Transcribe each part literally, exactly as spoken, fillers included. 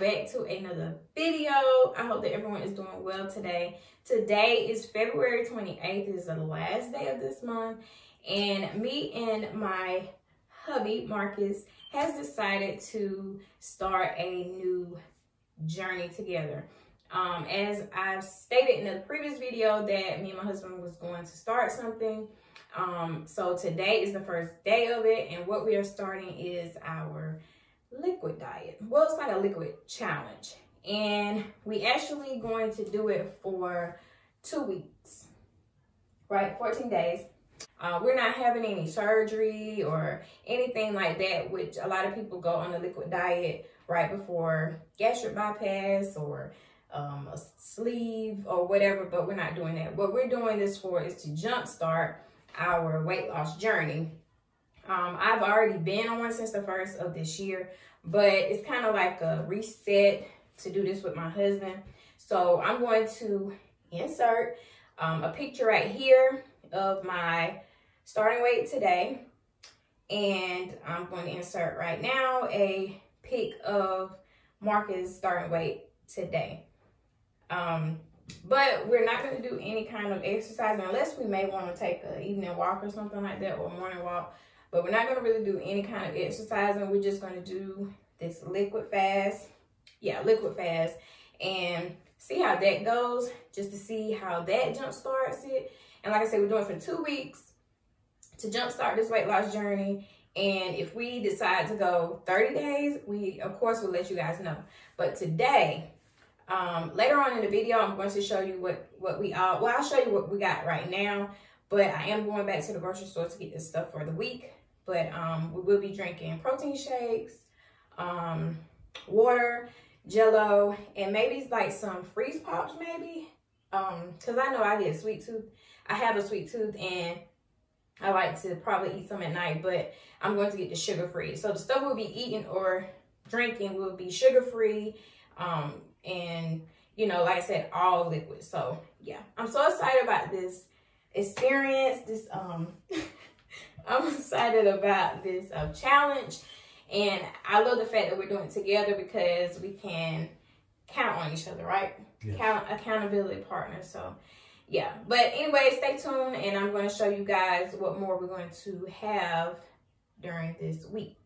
welcome back to another video. I hope that everyone is doing well today. Today is February twenty-eighth. This is the last day of this month. And me and my hubby, Marcus, has decided to start a new journey together. Um, as I've stated in the previous video that me and my husband was going to start something. Um, so today is the first day of it. And what we are starting is our liquid diet. Well, it's like a liquid challenge. And we actually going to do it for two weeks, right? fourteen days. Uh, we're not having any surgery or anything like that, which a lot of people go on a liquid diet right before gastric bypass or um, a sleeve or whatever, but we're not doing that. What we're doing this for is to jumpstart our weight loss journey. Um, I've already been on one since the first of this year, but it's kind of like a reset to do this with my husband. So I'm going to insert um, a picture right here of my starting weight today, and I'm going to insert right now a pic of Marcus' starting weight today. Um, but we're not going to do any kind of exercise unless we may want to take an evening walk or something like that, or a morning walk. But we're not going to really do any kind of exercising. We're just going to do this liquid fast. Yeah, liquid fast, and see how that goes, just to see how that jump starts it. And like I said, we're doing it for two weeks to jumpstart this weight loss journey. And if we decide to go thirty days, we of course will let you guys know. But today, um, later on in the video, I'm going to show you what, what we all, well, I'll show you what we got right now, but I am going back to the grocery store to get this stuff for the week. But um, we will be drinking protein shakes, um, water, Jello, and maybe like some freeze pops, maybe, um because I know I get a sweet tooth. I have a sweet tooth, and I like to probably eat some at night, but I'm going to get the sugar free. So the stuff we'll be eating or drinking will be sugar free, um and you know, like I said, all liquid. So yeah, I'm so excited about this experience. This um I'm excited about this uh, challenge. And I love the fact that we're doing it together because we can count on each other, right? Yes. Count, accountability partner. So, yeah. But anyway, stay tuned, and I'm going to show you guys what more we're going to have during this week.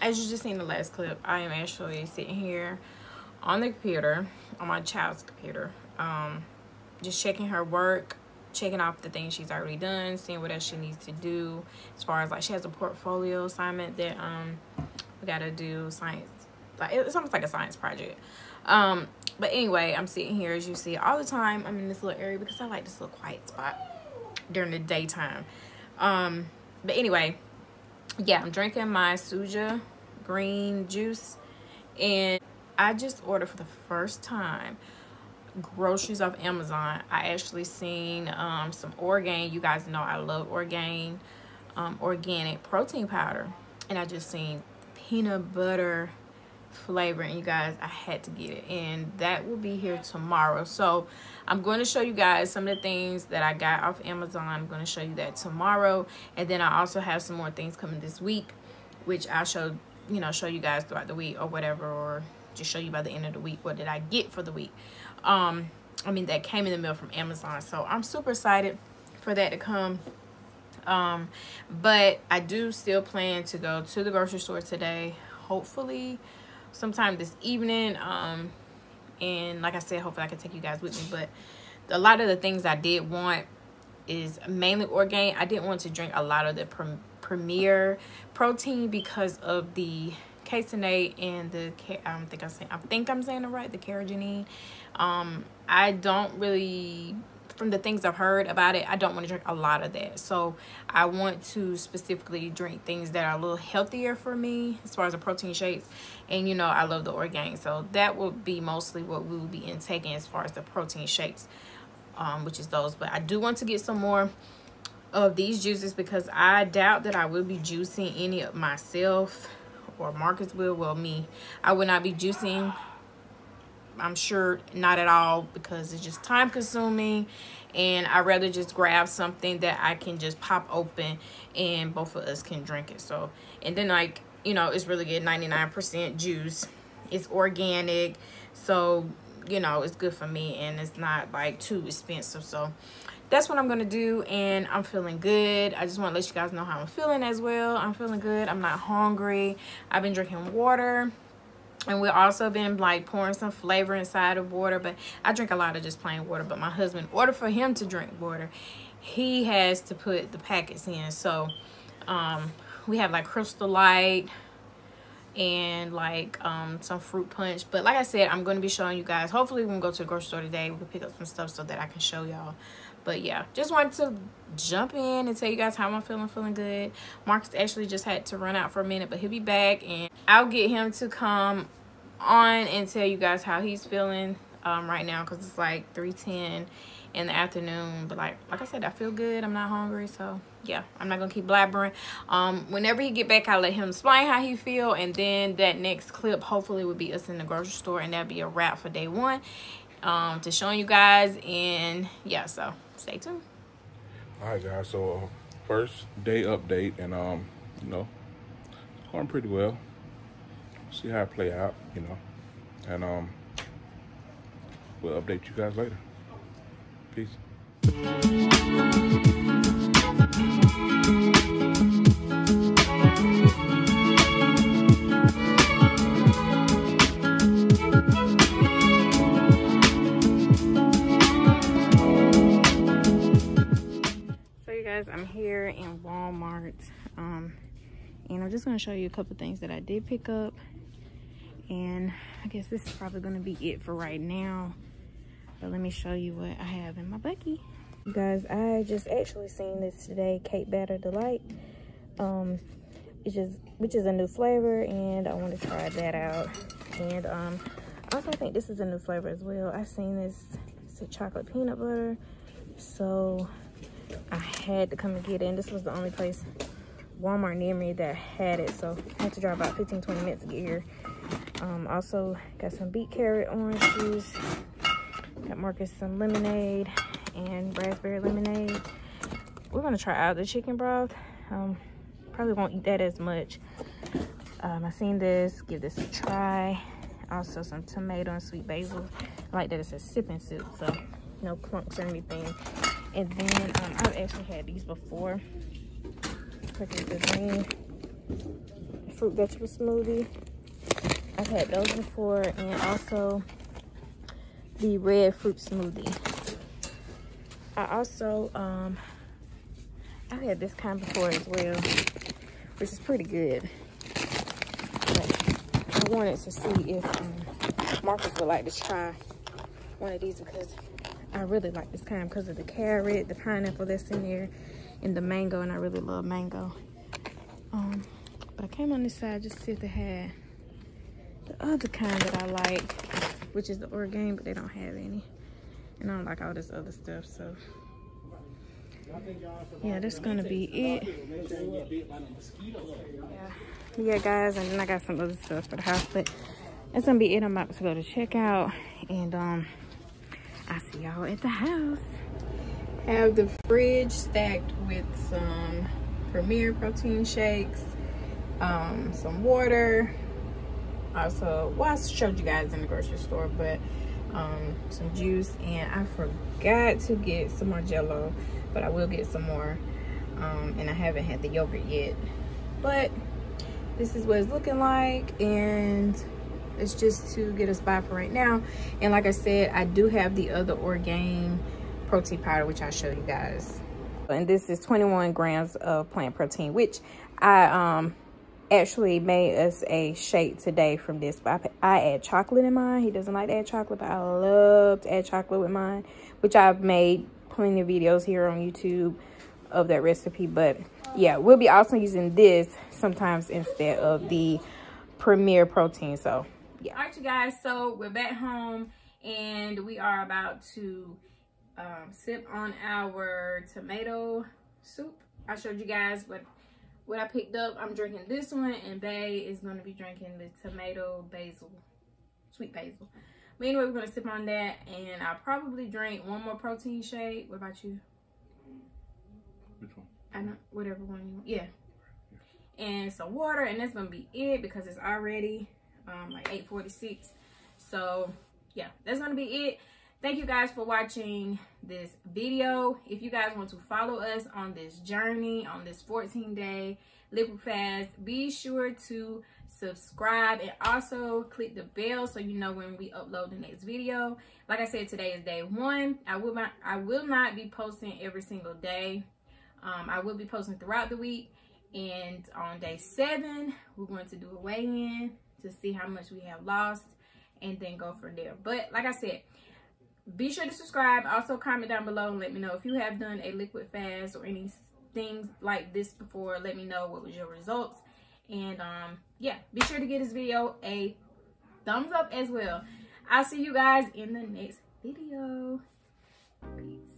As you just seen the last clip, I am actually sitting here on the computer, on my child's computer, um, just checking her work, checking off the things she's already done, seeing what else she needs to do. As far as like, she has a portfolio assignment that um, we gotta do, science, like it's almost like a science project. Um, but anyway, I'm sitting here, as you see, all the time. I'm in this little area because I like this little quiet spot during the daytime. Um, but anyway. Yeah, I'm drinking my Suja green juice, and I just ordered for the first time groceries off Amazon. I actually seen um, some Orgain. You guys know I love Orgain, um, organic protein powder, and I just seen peanut butter flavor, and you guys, I had to get it, and that will be here tomorrow. So I'm going to show you guys some of the things that I got off Amazon. I'm going to show you that tomorrow, and then I also have some more things coming this week, which I'll show you know show you guys throughout the week or whatever, or just show you by the end of the week what did I get for the week. um I mean, that came in the mail from Amazon, so I'm super excited for that to come. Um, but I do still plan to go to the grocery store today, hopefully sometime this evening. Um, and like I said, hopefully I can take you guys with me. But a lot of the things I did want is mainly Orgain. I didn't want to drink a lot of the Premier protein because of the caseinate and the I don't think I'm saying I think I'm saying it right, the carrageenan. Um, I don't really, from the things I've heard about it, I don't want to drink a lot of that. So I want to specifically drink things that are a little healthier for me as far as the protein shakes. And you know, I love the Orgain, so that will be mostly what we will be intaking as far as the protein shakes, um, which is those. But I do want to get some more of these juices because I doubt that I will be juicing any of myself, or Marcus will. Well, me, I would not be juicing, I'm sure, not at all, because it's just time consuming and I'd rather just grab something that I can just pop open and both of us can drink it. So, and then, like, you know, it's really good, ninety-nine percent juice, it's organic, so you know, it's good for me and it's not like too expensive. So that's what I'm gonna do, and I'm feeling good. I just want to let you guys know how I'm feeling as well. I'm feeling good, I'm not hungry. I've been drinking water, and we've also been like pouring some flavor inside of water, but I drink a lot of just plain water. But my husband, ordered for him to drink water, he has to put the packets in. So um we have like Crystal Light and like um some fruit punch. But like I said, I'm going to be showing you guys, hopefully when we go to the grocery store today, we can pick up some stuff so that I can show y'all. But yeah, just wanted to jump in and tell you guys how I'm feeling. Feeling good. Marcus actually just had to run out for a minute, but he'll be back and I'll get him to come on and tell you guys how he's feeling um right now, because it's like three ten in the afternoon. But like like I said, I feel good, I'm not hungry. So yeah, I'm not gonna keep blabbering. Um whenever he get back, I'll let him explain how he feel, and then that next clip hopefully will be us in the grocery store, and that'll be a wrap for day one um to showing you guys. And yeah, so stay tuned. All right guys, so uh, first day update, and um you know, it's going pretty well. See how it play out, you know, and um we'll update you guys later. Peace. I'm here in Walmart, um, and I'm just going to show you a couple things that I did pick up, and I guess this is probably going to be it for right now. But let me show you what I have in my bucky. You guys, I just actually seen this today, Cake Batter Delight, um, which is, which is a new flavor, and I want to try that out. And um, I also think this is a new flavor as well. I've seen this, it's a chocolate peanut butter, so I had to come and get it, and this was the only place, Walmart near me, that had it, so I had to drive about fifteen to twenty minutes to get here. Um, also got some beet carrot orange juice, got Marcus some lemonade and raspberry lemonade. We're gonna try out the chicken broth. Um, probably won't eat that as much. Um, I seen this, give this a try. Also some tomato and sweet basil. I like that it says sip and soup, so no clunks or anything. And then um, I've actually had these before. Cookies the green fruit vegetable smoothie. I've had those before, and also the red fruit smoothie. I also um, I've had this kind before as well, which is pretty good. But I wanted to see if um, Marcus would like to try one of these, because I really like this kind because of the carrot, the pineapple that's in there, and the mango, and I really love mango. Um, but I came on this side just to see if they had the other kind that I like, which is the Orgain, but they don't have any. And I don't like all this other stuff, so yeah, that's gonna be it. Yeah, yeah guys, and then I got some other stuff for the house, but that's gonna be it. I'm about to go to checkout, and um, I see y'all at the house. I have the fridge stacked with some Premier protein shakes, um, some water. Also, well, I showed you guys in the grocery store, but um, some juice. And I forgot to get some more Jello, but I will get some more. um, and I haven't had the yogurt yet, but this is what it's looking like, and it's just to get us by for right now. And like I said, I do have the other Orgain protein powder, which I'll show you guys. And this is twenty-one grams of plant protein, which I um actually made us a shake today from this, but I, I add chocolate in mine. He doesn't like to add chocolate, but I love to add chocolate with mine, which I've made plenty of videos here on YouTube of that recipe. But yeah, we'll be also using this sometimes instead of the Premier protein. So yeah. All right, you guys, so we're back home and we are about to um sip on our tomato soup. I showed you guys what what I picked up. I'm drinking this one, and Bae is going to be drinking the tomato basil, sweet basil. But anyway, we're going to sip on that, and I'll probably drink one more protein shake. What about you? Which one? I know, whatever one you want. Yeah. Yeah. And some water, and that's going to be it because it's already um, like eight forty-six. So yeah, that's going to be it. Thank you guys for watching this video. If you guys want to follow us on this journey, on this fourteen day liquid fast, be sure to subscribe and also click the bell so you know when we upload the next video. Like I said, today is day one. I will not, I will not be posting every single day. Um, I will be posting throughout the week. And on day seven, we're going to do a weigh-in to see how much we have lost and then go from there. But like I said, be sure to subscribe. Also comment down below and let me know if you have done a liquid fast or any things like this before. Let me know what was your results. And um yeah, be sure to give this video a thumbs up as well. I'll see you guys in the next video. Peace.